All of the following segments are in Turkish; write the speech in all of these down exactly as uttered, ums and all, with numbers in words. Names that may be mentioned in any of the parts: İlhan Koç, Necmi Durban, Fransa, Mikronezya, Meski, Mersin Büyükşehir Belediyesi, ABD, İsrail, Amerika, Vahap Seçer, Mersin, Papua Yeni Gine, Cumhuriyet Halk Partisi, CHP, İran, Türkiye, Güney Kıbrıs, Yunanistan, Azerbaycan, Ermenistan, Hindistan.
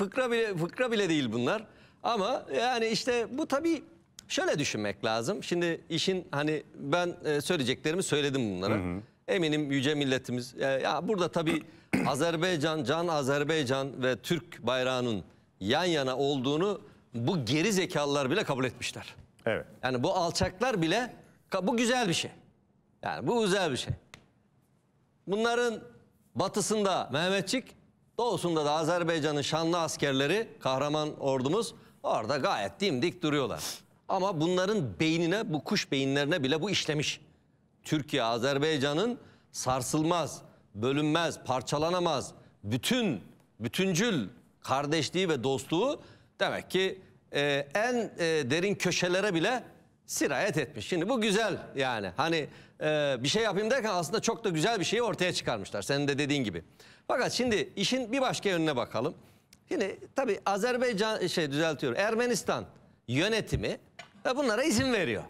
Fıkra bile, fıkra bile değil bunlar. Ama yani işte bu tabii şöyle düşünmek lazım. Şimdi işin hani ben söyleyeceklerimi söyledim bunlara. Hı hı. Eminim yüce milletimiz. Ya burada tabii Azerbaycan, Can Azerbaycan ve Türk bayrağının yan yana olduğunu bu geri zekalılar bile kabul etmişler. Evet. Yani bu alçaklar bile, bu güzel bir şey. Yani bu güzel bir şey. Bunların batısında Mehmetçik, doğusunda da Azerbaycan'ın şanlı askerleri, kahraman ordumuz orada gayet dimdik duruyorlar. Ama bunların beynine, bu kuş beyinlerine bile bu işlemiş. Türkiye, Azerbaycan'ın sarsılmaz, bölünmez, parçalanamaz, bütün, bütüncül kardeşliği ve dostluğu demek ki e, en e, derin köşelere bile sirayet etmiş. Şimdi bu güzel yani. Hani e, bir şey yapayım derken aslında çok da güzel bir şeyi ortaya çıkarmışlar. Senin de dediğin gibi. Fakat şimdi işin bir başka yönüne bakalım. Şimdi tabii Azerbaycan, şey düzeltiyorum, Ermenistan yönetimi e, bunlara izin veriyor.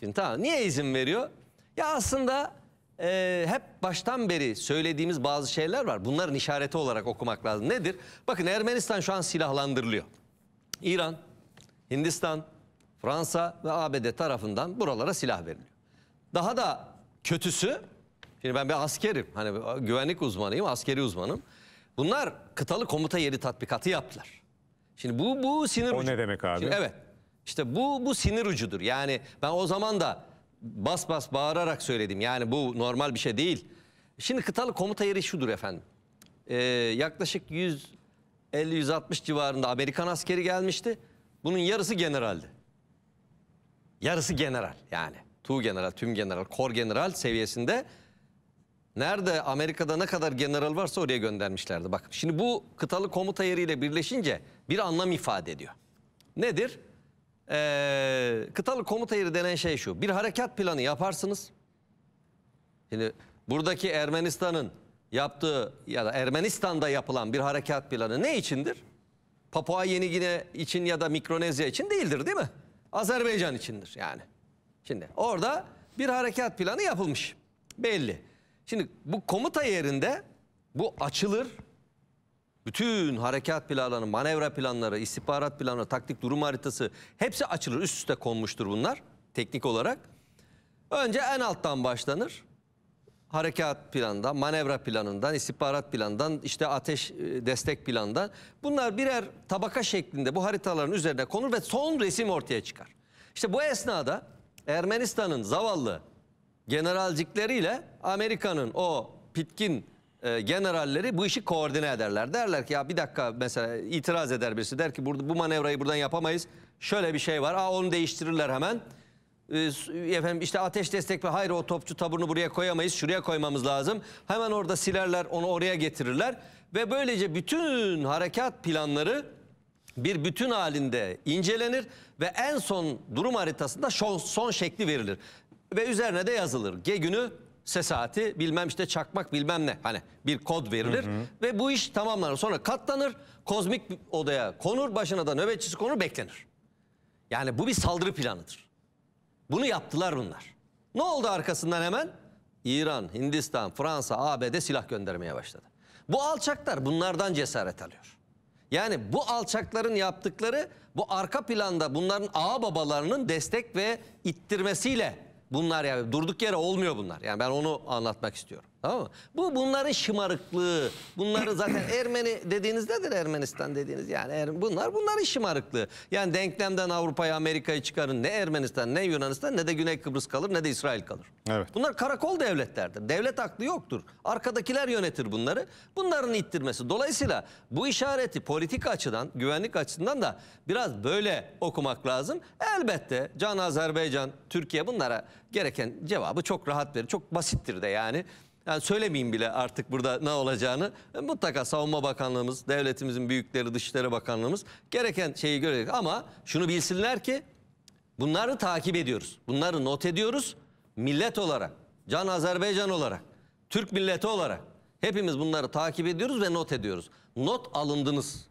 Şimdi tamam, niye izin veriyor? Ya aslında e, hep baştan beri söylediğimiz bazı şeyler var. Bunların işareti olarak okumak lazım. Nedir? Bakın Ermenistan şu an silahlandırılıyor. İran, Hindistan, Fransa ve A B D tarafından buralara silah veriliyor. Daha da kötüsü, şimdi ben bir askerim, hani güvenlik uzmanıyım, askeri uzmanım. Bunlar kıtalı komuta yeri tatbikatı yaptılar. Şimdi bu bu sinir ucu. O ne demek abi? Şimdi, evet. İşte bu bu sinir ucudur. Yani ben o zaman da bas bas bağırarak söyledim. Yani bu normal bir şey değil. Şimdi kıtalı komuta yeri şudur efendim. Ee, yaklaşık yüz elli yüz altmış civarında Amerikan askeri gelmişti. Bunun yarısı generaldi. Yarısı general yani. Tu general, tüm general, kor general seviyesinde. Nerede Amerika'da ne kadar general varsa oraya göndermişlerdi. Bak şimdi bu kıtalı komuta yeriyle birleşince bir anlam ifade ediyor. Nedir? Ee, kıtalı komuta yeri denen şey şu. Bir harekat planı yaparsınız. Şimdi buradaki Ermenistan'ın yaptığı ya da Ermenistan'da yapılan bir harekat planı ne içindir? Papua Yeni Gine için ya da Mikronezya için değildir, değil mi? Azerbaycan içindir yani. Şimdi orada bir harekat planı yapılmış. Belli. Şimdi bu komuta yerinde bu açılır. Bütün harekat planları, manevra planları, istihbarat planları, taktik durum haritası hepsi açılır. Üst üste konmuştur bunlar teknik olarak. Önce en alttan başlanır. Harekat planından, manevra planından, istihbarat planından, işte ateş destek planından. Bunlar birer tabaka şeklinde bu haritaların üzerine konur ve son resim ortaya çıkar. İşte bu esnada Ermenistan'ın zavallı generalcikleriyle Amerika'nın o pitkin e, generalleri bu işi koordine ederler. Derler ki ya bir dakika, mesela itiraz eder birisi, der ki burada bu manevrayı buradan yapamayız. Şöyle bir şey var. Aa, onu değiştirirler hemen. Efendim işte ateş destek ve hayır o topçu taburunu buraya koyamayız, şuraya koymamız lazım. Hemen orada silerler, onu oraya getirirler ve böylece bütün harekat planları bir bütün halinde incelenir ve en son durum haritasında son, son şekli verilir ve üzerine de yazılır. G günü, se saati, bilmem işte çakmak bilmem ne, hani bir kod verilir. Hı hı. Ve bu iş tamamlanır, sonra katlanır, kozmik odaya konur, başına da nöbetçisi konur, beklenir. Yani bu bir saldırı planıdır. Bunu yaptılar bunlar. Ne oldu arkasından hemen? İran, Hindistan, Fransa, A B D silah göndermeye başladı. Bu alçaklar bunlardan cesaret alıyor. Yani bu alçakların yaptıkları, bu arka planda bunların ağababalarının destek ve ittirmesiyle bunlar, yani durduk yere olmuyor bunlar. Yani ben onu anlatmak istiyorum. Tamam mı? Bu bunların şımarıklığı. Bunları zaten Ermeni dediğiniz nedir? Ermenistan dediğiniz yani bunlar bunların şımarıklığı. Yani denklemden Avrupa'yı, Amerika'yı çıkarın. Ne Ermenistan, ne Yunanistan, ne de Güney Kıbrıs kalır, ne de İsrail kalır. Evet. Bunlar karakol devletlerdir. Devlet aklı yoktur. Arkadakiler yönetir bunları. Bunların ittirmesi. Dolayısıyla bu işareti politik açıdan, güvenlik açısından da biraz böyle okumak lazım. Elbette Can Azerbaycan, Türkiye bunlara gereken cevabı çok rahat verir. Çok basittir de yani. Yani söylemeyeyim bile artık burada ne olacağını. Mutlaka Savunma Bakanlığımız, devletimizin büyükleri, Dışişleri Bakanlığımız gereken şeyi görecek. Ama şunu bilsinler ki bunları takip ediyoruz. Bunları not ediyoruz. Millet olarak, Can Azerbaycan olarak, Türk milleti olarak hepimiz bunları takip ediyoruz ve not ediyoruz. Not alındınız.